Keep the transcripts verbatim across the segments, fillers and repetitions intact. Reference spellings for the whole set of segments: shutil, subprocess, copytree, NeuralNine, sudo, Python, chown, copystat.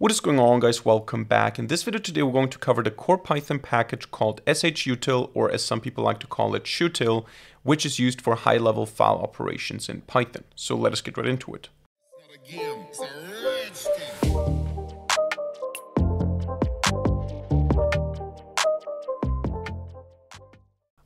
What is going on, guys? Welcome back. In this video today, we're going to cover the core Python package called shutil, or as some people like to call it, shutil, which is used for high-level file operations in Python. So let us get right into it.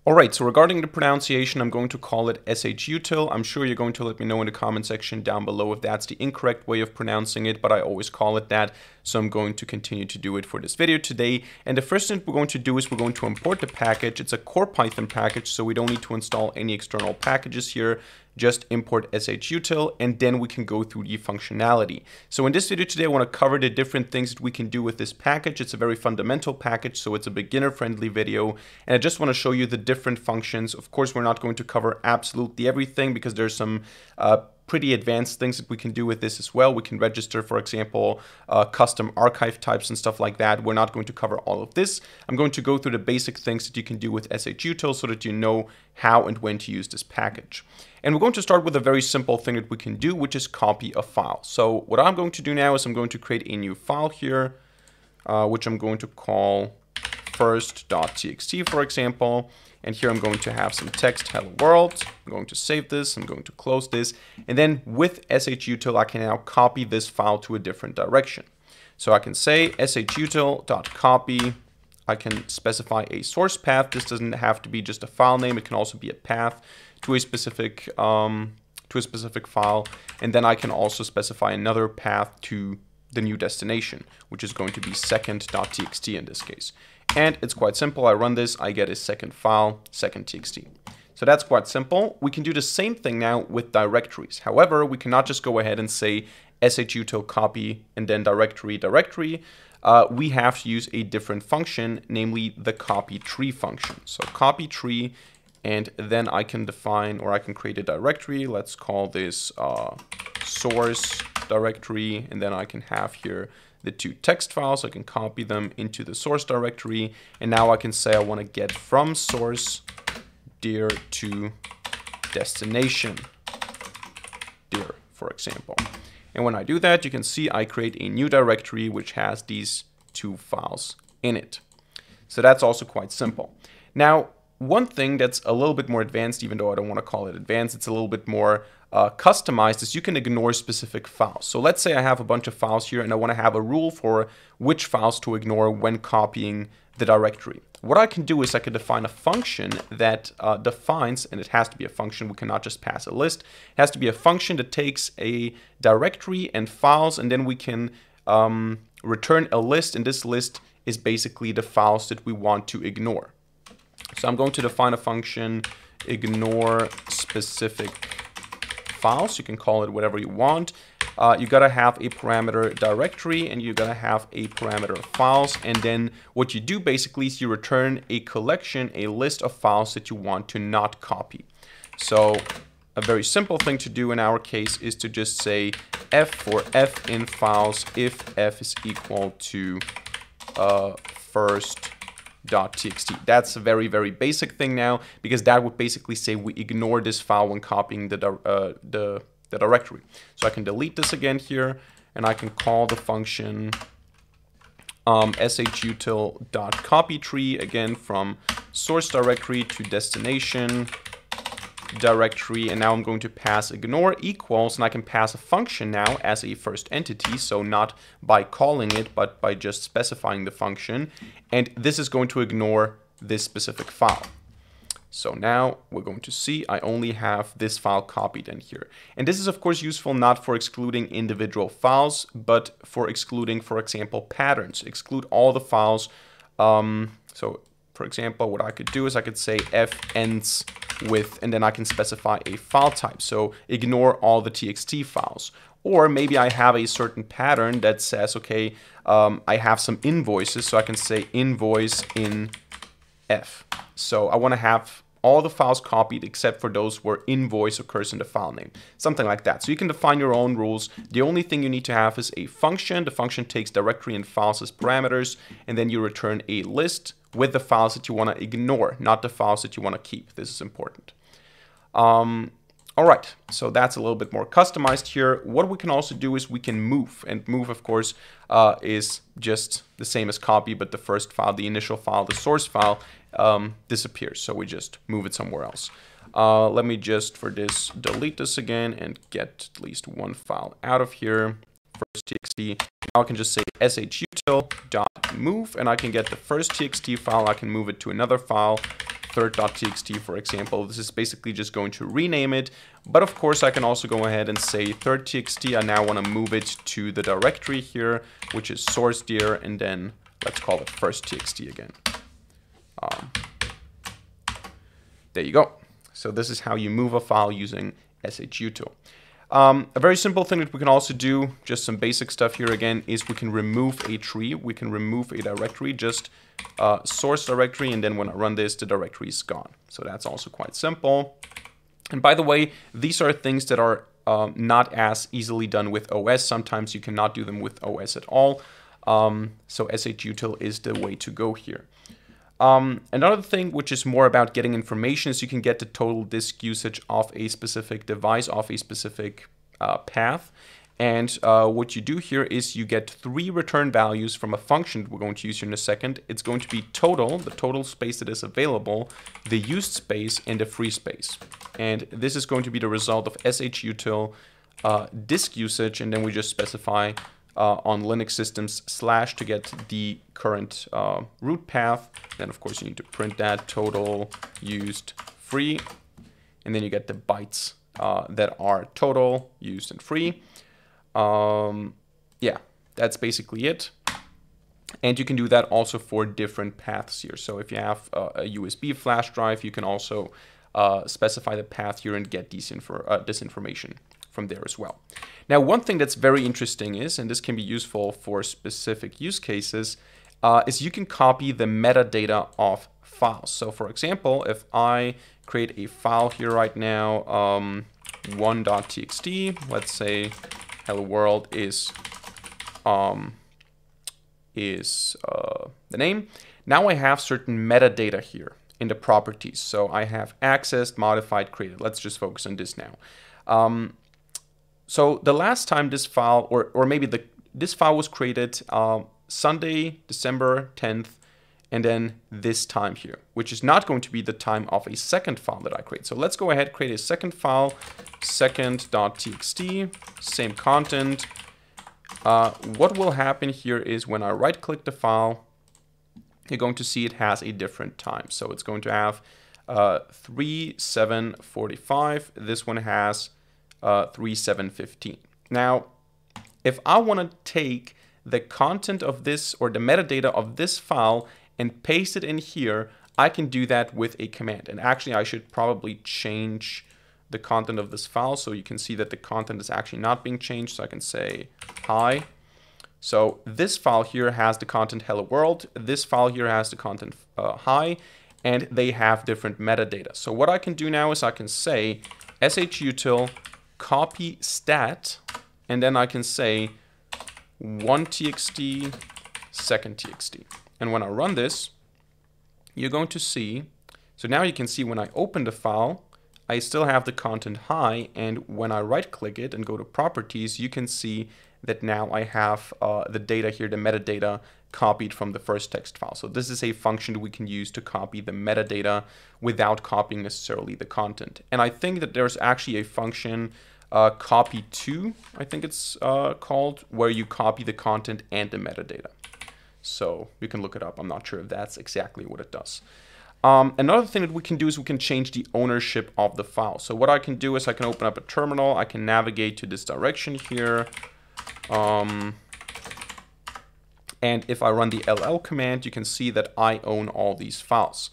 Alright, so regarding the pronunciation, I'm going to call it shutil. I'm sure you're going to let me know in the comment section down below if that's the incorrect way of pronouncing it, but I always call it that, so I'm going to continue to do it for this video today. And the first thing we're going to do is we're going to import the package. It's a core Python package, so we don't need to install any external packages here. Just import shutil, and then we can go through the functionality. So in this video today, I want to cover the different things that we can do with this package. It's a very fundamental package, so it's a beginner-friendly video, and I just want to show you the different functions. Of course, we're not going to cover absolutely everything because there's some uh, pretty advanced things that we can do with this as well. We can register, for example, uh, custom archive types and stuff like that. We're not going to cover all of this. I'm going to go through the basic things that you can do with shutil so that you know how and when to use this package. And we're going to start with a very simple thing that we can do, which is copy a file. So what I'm going to do now is I'm going to create a new file here, uh, which I'm going to call first dot t x t, for example. And here I'm going to have some text, hello world. I'm going to save this, I'm going to close this. And then with shutil, I can now copy this file to a different direction. So I can say shutil.copy. I can specify a source path. This doesn't have to be just a file name. It can also be a path to a specific, um, to a specific file. And then I can also specify another path to the new destination, which is going to be second dot t x t in this case. And it's quite simple. I run this, I get a second file, second dot t x t. So that's quite simple. We can do the same thing now with directories. However, we cannot just go ahead and say shutil copy and then directory directory. Uh, we have to use a different function, namely the copytree function. So copytree, and then I can define, or I can create a directory. Let's call this uh, source directory, and then I can have here the two text files. I can copy them into the source directory, and now I can say I want to get from source dir to destination dir, for example. And when I do that, you can see I create a new directory which has these two files in it. So that's also quite simple. Now, one thing that's a little bit more advanced, even though I don't want to call it advanced, it's a little bit more uh, customized, is you can ignore specific files. So let's say I have a bunch of files here and I want to have a rule for which files to ignore when copying the directory. What I can do is I can define a function that uh, defines, and it has to be a function, we cannot just pass a list. It has to be a function that takes a directory and files, and then we can um, return a list, and this list is basically the files that we want to ignore. So I'm going to define a function, ignore specific files. You can call it whatever you want. Uh, you gotta have a parameter directory, and you gotta have a parameter files. And then what you do basically is you return a collection, a list of files that you want to not copy. So a very simple thing to do in our case is to just say f for f in files if f is equal to uh, first dot txt. That's a very, very basic thing now, because that would basically say we ignore this file when copying the, uh, the, the directory. So I can delete this again here, and I can call the function um, shutil.copytree, again from source directory to destination directory, and now I'm going to pass ignore equals, and I can pass a function now as a first entity, so not by calling it, but by just specifying the function, and this is going to ignore this specific file. So now we're going to see I only have this file copied in here. And this is of course useful not for excluding individual files, but for excluding, for example, patterns. Exclude all the files. Um, so for example, what I could do is I could say f ends with, and then I can specify a file type. So ignore all the txt files. Or maybe I have a certain pattern that says, okay, um, I have some invoices, so I can say invoice in f. So I want to have all the files copied except for those where invoice occurs in the file name, something like that. So you can define your own rules. The only thing you need to have is a function. The function takes directory and files as parameters, and then you return a list with the files that you want to ignore, not the files that you want to keep. This is important. Um, All right, so that's a little bit more customized here. What we can also do is we can move, and move, of course, uh, is just the same as copy, but the first file, the initial file, the source file um, disappears. So we just move it somewhere else. Uh, let me just, for this, delete this again and get at least one file out of here. First txt. Now I can just say shutil.move, and I can get the first txt file. I can move it to another file, third.txt, for example. This is basically just going to rename it. But of course, I can also go ahead and say third.txt. I now want to move it to the directory here, which is source.dir, and then let's call it first.txt again. Um, there you go. So this is how you move a file using shutil. Um, a very simple thing that we can also do, just some basic stuff here again, is we can remove a tree. We can remove a directory, just uh, source directory, and then when I run this, the directory is gone. So that's also quite simple. And by the way, these are things that are um, not as easily done with O S. Sometimes you cannot do them with O S at all. Um, so shutil is the way to go here. Um, another thing which is more about getting information is you can get the total disk usage of a specific device, of a specific uh, path. And uh, what you do here is you get three return values from a function that we're going to use here in a second. It's going to be total, the total space that is available, the used space, and the free space. And this is going to be the result of shutil uh, disk usage, and then we just specify Uh, on Linux systems slash to get the current uh, root path. Then of course you need to print that total used free, and then you get the bytes uh, that are total, used, and free. Um, yeah, that's basically it. And you can do that also for different paths here. So if you have uh, a U S B flash drive, you can also uh, specify the path here and get these info uh, this information from there as well. Now, one thing that's very interesting is, and this can be useful for specific use cases, uh, is you can copy the metadata of files. So for example, if I create a file here right now, um, one.txt, let's say hello world is, um, is uh, the name. Now I have certain metadata here in the properties. So I have accessed, modified, created. Let's just focus on this now. Um, So the last time this file, or, or maybe the, this file was created uh, Sunday, December tenth, and then this time here, which is not going to be the time of a second file that I create. So let's go ahead, create a second file, second.txt, same content. Uh, what will happen here is when I right-click the file, you're going to see it has a different time. So it's going to have uh, three seven forty-five. This one has Uh, three seven fifteen. Now, if I want to take the content of this or the metadata of this file and paste it in here, I can do that with a command. And actually, I should probably change the content of this file so you can see that the content is actually not being changed. So I can say hi. So this file here has the content hello world. This file here has the content uh, hi, and they have different metadata. So what I can do now is I can say shutil copystat, and then I can say one.txt, second.txt. And when I run this, you're going to see, so now you can see when I open the file, I still have the content hi, and when I right-click it and go to properties, you can see that now I have uh, the data here, the metadata, copied from the first text file. So this is a function we can use to copy the metadata without copying necessarily the content. And I think that there's actually a function, uh, copy two, I think it's uh, called, where you copy the content and the metadata. So you can look it up. I'm not sure if that's exactly what it does. Um, another thing that we can do is we can change the ownership of the file. So what I can do is I can open up a terminal. I can navigate to this direction here. Um, and if I run the L L command, you can see that I own all these files.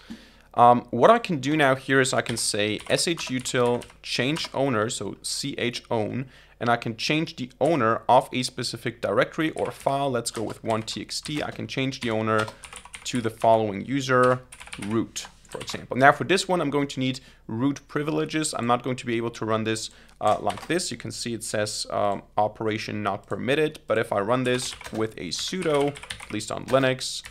Um, what I can do now here is I can say shutil change owner, so chown, and I can change the owner of a specific directory or file. Let's go with one.txt. I can change the owner to the following user, root, for example. Now for this one, I'm going to need root privileges. I'm not going to be able to run this uh, like this. You can see it says um, operation not permitted, but if I run this with a sudo, at least on Linux,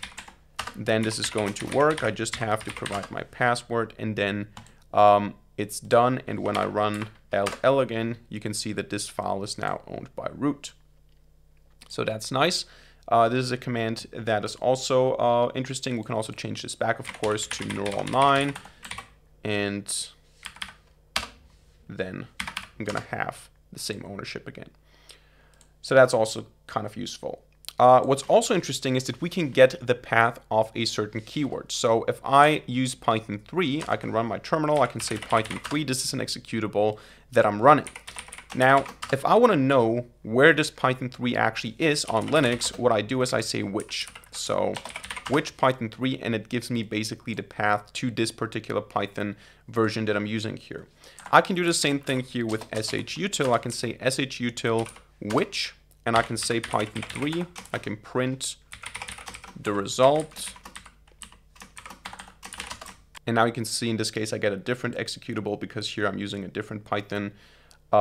then this is going to work. I just have to provide my password, and then um, it's done, and when I run L L again, you can see that this file is now owned by root. So that's nice. Uh, this is a command that is also uh, interesting. We can also change this back, of course, to neural nine, and then I'm gonna have the same ownership again. So that's also kind of useful. Uh, what's also interesting is that we can get the path of a certain keyword. So if I use Python three, I can run my terminal, I can say Python three, this is an executable that I'm running. Now, if I want to know where this Python three actually is on Linux, what I do is I say which. So which Python three, and it gives me basically the path to this particular Python version that I'm using here. I can do the same thing here with shutil. I can say shutil which, and I can say Python three. I can print the result. And now you can see in this case I get a different executable because here I'm using a different Python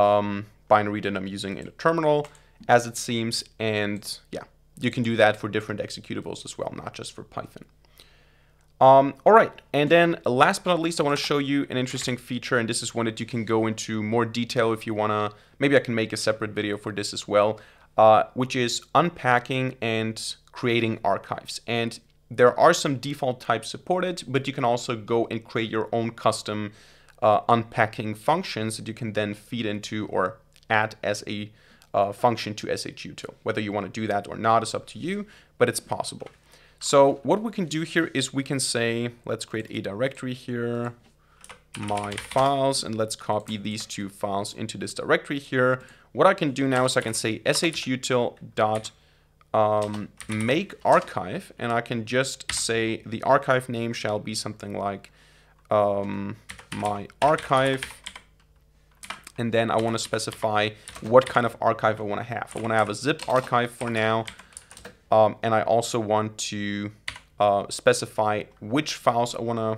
Um, binary that I'm using in a terminal, as it seems. And yeah, you can do that for different executables as well, not just for Python. Um, all right, and then last but not least, I want to show you an interesting feature, and this is one that you can go into more detail if you want to. Maybe I can make a separate video for this as well, uh, which is unpacking and creating archives. And there are some default types supported, but you can also go and create your own custom Uh, unpacking functions that you can then feed into or add as a uh, function to shutil. Whether you want to do that or not is up to you, but it's possible. So what we can do here is we can say, let's create a directory here, my files, and let's copy these two files into this directory here. What I can do now is I can say shutil dot um, make archive, and I can just say the archive name shall be something like um, my archive, and then I want to specify what kind of archive I want to have. I want to have a zip archive for now, um, and I also want to uh, specify which files I want to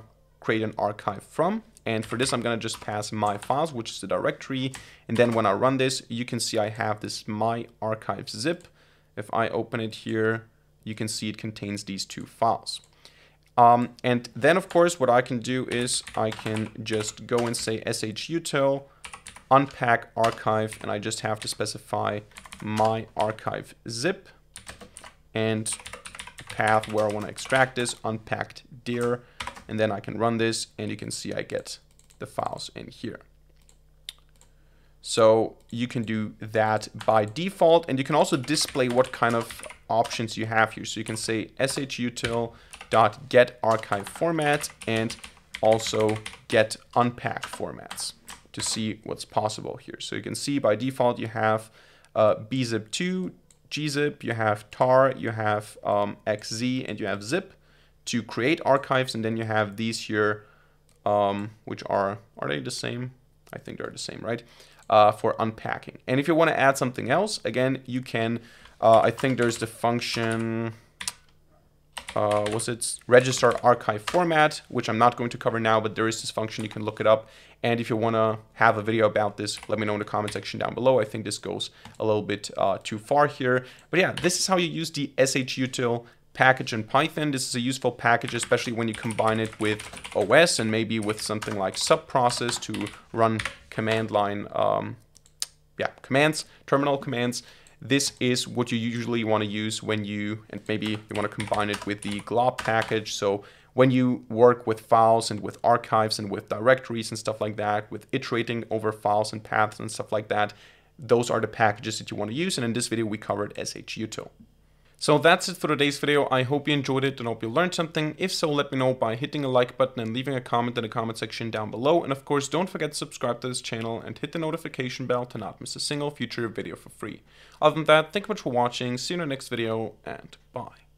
create an archive from. And for this, I'm going to just pass my files, which is the directory, and then when I run this, you can see I have this my archive zip. If I open it here, you can see it contains these two files. Um, and then, of course, what I can do is I can just go and say shutil unpack archive, and I just have to specify my archive zip and path where I want to extract this, unpacked dir, and then I can run this, and you can see I get the files in here. So you can do that by default, and you can also display what kind of options you have here. So you can say shutil dot get archive format and also get unpack formats to see what's possible here. So you can see by default you have uh, bzip two, gzip, you have tar, you have um, xz, and you have zip to create archives, and then you have these here, um, which are are they the same? I think they're the same, right? Uh, for unpacking. And if you want to add something else, again, you can. Uh, I think there's the function. Uh, was it register archive format, which I'm not going to cover now, but there is this function, you can look it up. And if you want to have a video about this, let me know in the comment section down below. I think this goes a little bit uh, too far here. But yeah, this is how you use the shutil package in Python. This is a useful package, especially when you combine it with O S and maybe with something like subprocess to run command line, um, yeah, commands, terminal commands. This is what you usually want to use when you, and maybe you want to combine it with the glob package. So when you work with files and with archives and with directories and stuff like that, with iterating over files and paths and stuff like that, those are the packages that you want to use. And in this video, we covered shutil. So that's it for today's video. I hope you enjoyed it and hope you learned something. If so, let me know by hitting a like button and leaving a comment in the comment section down below. And of course, don't forget to subscribe to this channel and hit the notification bell to not miss a single future video for free. Other than that, thank you much for watching. See you in the next video, and bye.